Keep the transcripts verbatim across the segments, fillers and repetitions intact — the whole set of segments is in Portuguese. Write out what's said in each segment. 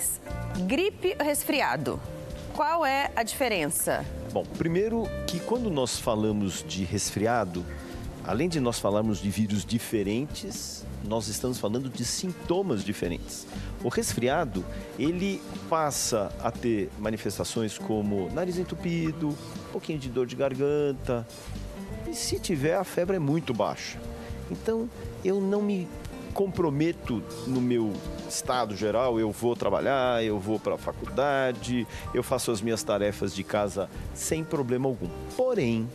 Própolis, gripe ou resfriado? Qual é a diferença? Bom, primeiro que quando nós falamos de resfriado, além de nós falarmos de vírus diferentes, nós estamos falando de sintomas diferentes. O resfriado, ele passa a ter manifestações como nariz entupido, um pouquinho de dor de garganta, e se tiver, a febre é muito baixa. Então, eu não me comprometo no meu estado geral, eu vou trabalhar, eu vou para a faculdade, eu faço as minhas tarefas de casa sem problema algum. Porém,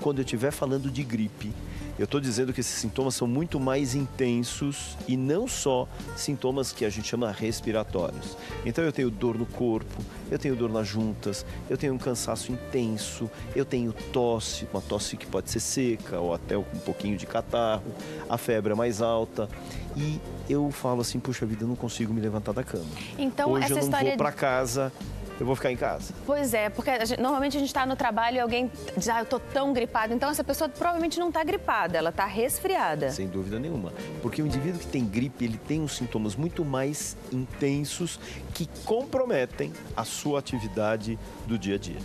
quando eu estiver falando de gripe, eu estou dizendo que esses sintomas são muito mais intensos e não só sintomas que a gente chama respiratórios. Então, eu tenho dor no corpo, eu tenho dor nas juntas, eu tenho um cansaço intenso, eu tenho tosse, uma tosse que pode ser seca ou até um pouquinho de catarro, a febre é mais alta e eu falo assim, puxa vida, eu não consigo me levantar da cama. Então, hoje essa eu não história... vou para casa... eu vou ficar em casa. Pois é, porque a gente, normalmente a gente está no trabalho e alguém diz, ah, eu estou tão gripado. Então, essa pessoa provavelmente não está gripada, ela está resfriada. Sem dúvida nenhuma. Porque o indivíduo que tem gripe, ele tem uns sintomas muito mais intensos que comprometem a sua atividade do dia a dia.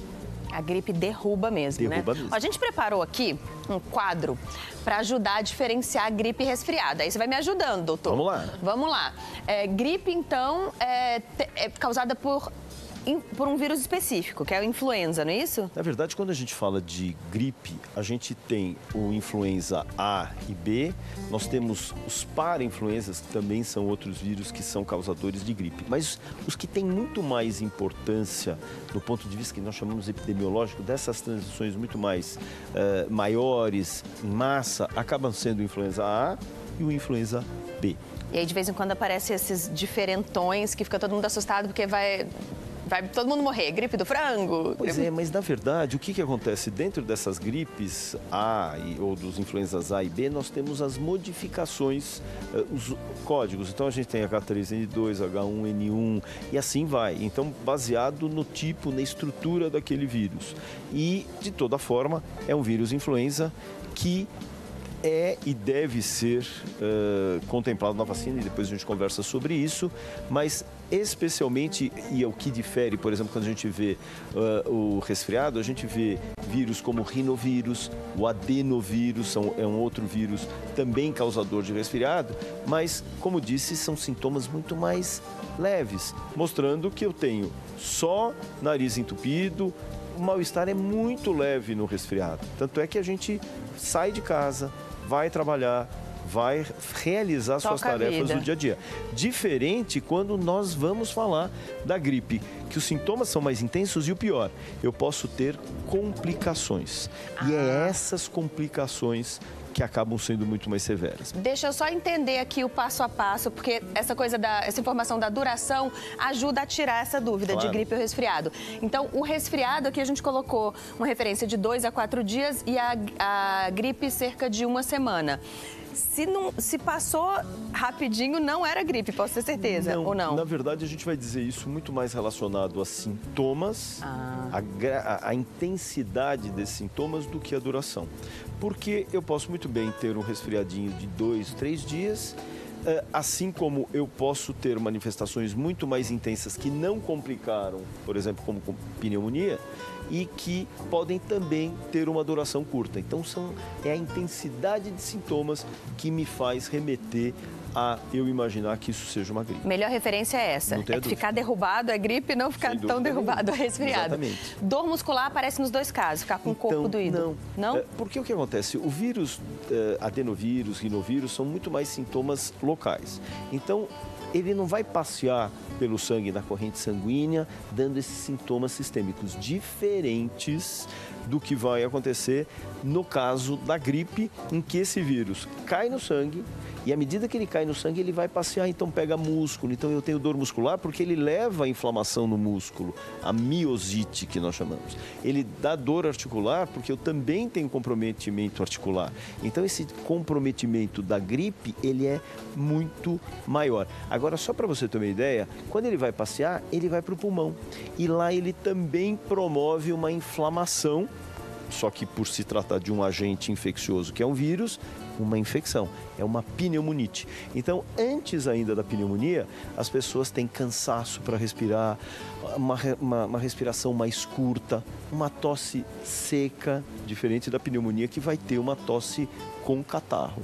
A gripe derruba mesmo, derruba né? Mesmo. A gente preparou aqui um quadro para ajudar a diferenciar a gripe resfriada. Aí você vai me ajudando, doutor. Vamos lá. Vamos lá. É, gripe, então, é, é causada por... por um vírus específico, que é a influenza, não é isso? Na verdade, quando a gente fala de gripe, a gente tem o influenza A e B, nós temos os para-influenzas, que também são outros vírus que são causadores de gripe. Mas os que têm muito mais importância, do ponto de vista que nós chamamos epidemiológico, dessas transições muito mais uh, maiores, em massa, acabam sendo o influenza A e o influenza B. E aí, de vez em quando, aparecem esses diferentões que fica todo mundo assustado porque vai... vai todo mundo morrer, gripe do frango. Pois é, mas na verdade, o que, que acontece? Dentro dessas gripes A e, ou dos influenzas A e B, nós temos as modificações, os códigos. Então, a gente tem H três N dois, H um N um e assim vai. Então, baseado no tipo, na estrutura daquele vírus. E, de toda forma, é um vírus influenza que... é e deve ser uh, contemplado na vacina e depois a gente conversa sobre isso, mas especialmente, e é o que difere, por exemplo, quando a gente vê uh, o resfriado, a gente vê vírus como o rinovírus, o adenovírus, são, é um outro vírus também causador de resfriado, mas, como disse, são sintomas muito mais leves, mostrando que eu tenho só nariz entupido, o mal-estar é muito leve no resfriado, tanto é que a gente sai de casa, vai trabalhar, vai realizar suas tarefas do dia a dia. Diferente quando nós vamos falar da gripe, que os sintomas são mais intensos e o pior, eu posso ter complicações. Ah. E é essas complicações que acabam sendo muito mais severas. Deixa eu só entender aqui o passo a passo, porque essa coisa da, essa informação da duração ajuda a tirar essa dúvida, claro, de gripe ou resfriado. Então, o resfriado aqui a gente colocou uma referência de dois a quatro dias e a, a gripe cerca de uma semana. Se, não, se passou rapidinho, não era gripe, posso ter certeza, não, ou não? Na verdade, a gente vai dizer isso muito mais relacionado a sintomas, ah. a, a intensidade desses sintomas do que a duração. Porque eu posso muito bem ter um resfriadinho de dois, três dias, assim como eu posso ter manifestações muito mais intensas que não complicaram, por exemplo, como pneumonia, e que podem também ter uma duração curta. Então, são, é a intensidade de sintomas que me faz remeter a eu imaginar que isso seja uma gripe. Melhor referência é essa, é que ficar derrubado é gripe e não ficar tão derrubado é resfriado. Exatamente. Dor muscular aparece nos dois casos, ficar com o corpo doído. Não, não? Porque o que acontece? O vírus, adenovírus, rinovírus, são muito mais sintomas locais. Então, ele não vai passear pelo sangue, na corrente sanguínea, dando esses sintomas sistêmicos diferentes do que vai acontecer no caso da gripe, em que esse vírus cai no sangue e à medida que ele cai no sangue, ele vai passear, então pega músculo. Então, eu tenho dor muscular porque ele leva a inflamação no músculo, a miosite, que nós chamamos. Ele dá dor articular porque eu também tenho comprometimento articular. Então, esse comprometimento da gripe, ele é muito maior. Agora, só para você ter uma ideia, quando ele vai passear, ele vai para o pulmão. E lá ele também promove uma inflamação, só que por se tratar de um agente infeccioso, que é um vírus, uma infecção, é uma pneumonite. Então, antes ainda da pneumonia, as pessoas têm cansaço para respirar, uma, uma, uma respiração mais curta, uma tosse seca, diferente da pneumonia, que vai ter uma tosse com catarro.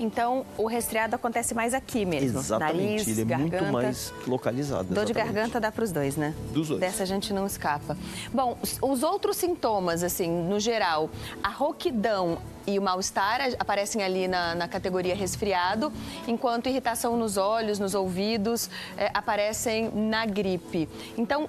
Então, o resfriado acontece mais aqui mesmo? Exatamente, nariz, ele é garganta, muito mais localizado. Dor exatamente. De garganta dá para os dois, né? Dos dois. Dessa a gente não escapa. Bom, os outros sintomas, assim, no geral, a rouquidão e o mal-estar aparecem ali na, na categoria resfriado, enquanto irritação nos olhos, nos ouvidos, é, aparecem na gripe. Então,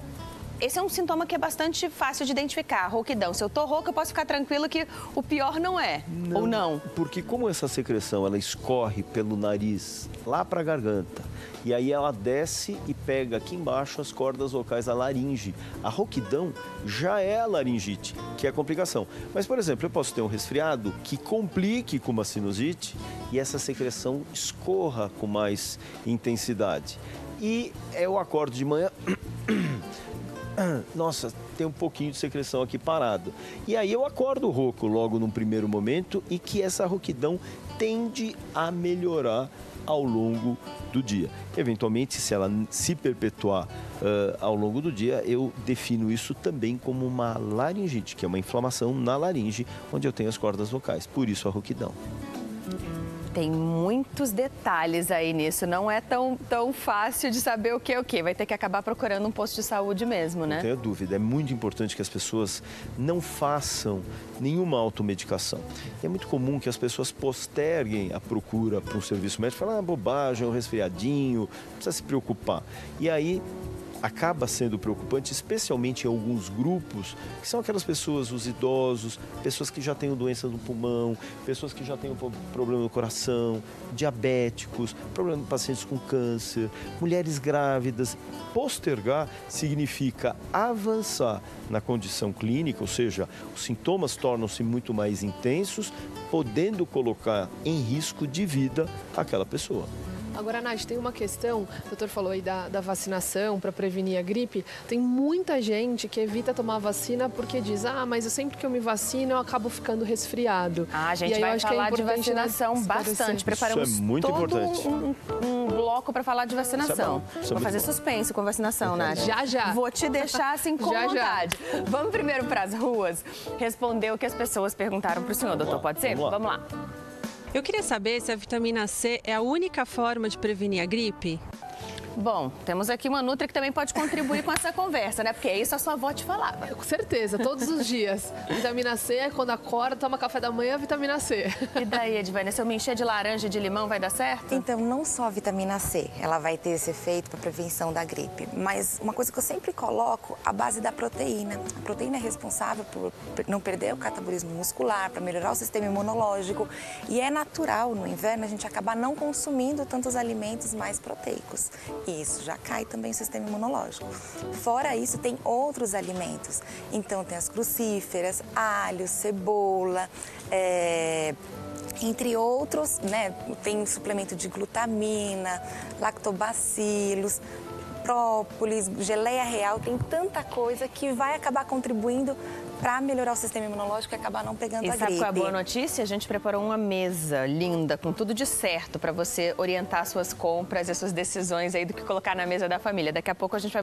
esse é um sintoma que é bastante fácil de identificar, a rouquidão. Se eu tô rouca, eu posso ficar tranquilo que o pior não é, não, ou não? Porque como essa secreção, ela escorre pelo nariz lá para a garganta, e aí ela desce e pega aqui embaixo as cordas vocais da laringe. A rouquidão já é a laringite, que é a complicação. Mas, por exemplo, eu posso ter um resfriado que complique com uma sinusite e essa secreção escorra com mais intensidade. E eu acordo de manhã... Nossa, tem um pouquinho de secreção aqui parado. E aí eu acordo rouco logo num primeiro momento e que essa rouquidão tende a melhorar ao longo do dia. Eventualmente, se ela se perpetuar uh, ao longo do dia, eu defino isso também como uma laringite, que é uma inflamação na laringe, onde eu tenho as cordas vocais. Por isso a rouquidão. Tem muitos detalhes aí nisso, não é tão, tão fácil de saber o que é o que, vai ter que acabar procurando um posto de saúde mesmo, né? Não tenho dúvida, é muito importante que as pessoas não façam nenhuma automedicação. É muito comum que as pessoas posterguem a procura para um serviço médico, falam, ah, bobagem, um resfriadinho, não precisa se preocupar. E aí... acaba sendo preocupante, especialmente em alguns grupos, que são aquelas pessoas, os idosos, pessoas que já têm doença no pulmão, pessoas que já têm problema no coração, diabéticos, problema de pacientes com câncer, mulheres grávidas. Postergar significa avançar na condição clínica, ou seja, os sintomas tornam-se muito mais intensos, podendo colocar em risco de vida aquela pessoa. Agora, Nath, tem uma questão, o doutor falou aí da, da vacinação para prevenir a gripe. Tem muita gente que evita tomar vacina porque diz, ah, mas eu sempre que eu me vacino, eu acabo ficando resfriado. Ah, a gente aí, vai falar é de vacinação bastante. Preparamos isso é muito todo importante. Um, um, um bloco para falar de vacinação. Isso é isso é Vou fazer bom. Suspense com vacinação, Nath. Já, já. Vou te deixar assim com já, vontade. Já. Vamos primeiro para as ruas responder o que as pessoas perguntaram para o senhor, vamos doutor, lá. Pode ser? Vamos lá. Vamos lá. Eu queria saber se a vitamina C é a única forma de prevenir a gripe? Bom, temos aqui uma Nutri que também pode contribuir com essa conversa, né? Porque é isso a sua avó te falava. Com certeza, todos os dias. Vitamina C é quando acorda, toma café da manhã, vitamina C. E daí, Edvânia, se eu me encher de laranja e de limão, vai dar certo? Então, não só a vitamina C, ela vai ter esse efeito para prevenção da gripe. Mas uma coisa que eu sempre coloco, a base da proteína. A proteína é responsável por não perder o catabolismo muscular, para melhorar o sistema imunológico. E é natural, no inverno, a gente acabar não consumindo tantos alimentos mais proteicos. Isso, já cai também o sistema imunológico. Fora isso, tem outros alimentos. Então, tem as crucíferas, alho, cebola, é... entre outros, né? Tem suplemento de glutamina, lactobacilos, própolis, geleia real. Tem tanta coisa que vai acabar contribuindo para melhorar o sistema imunológico e acabar não pegando e a gripe. E sabe qual é a boa notícia? A gente preparou uma mesa linda, com tudo de certo, para você orientar suas compras e suas decisões aí do que colocar na mesa da família. Daqui a pouco a gente vai...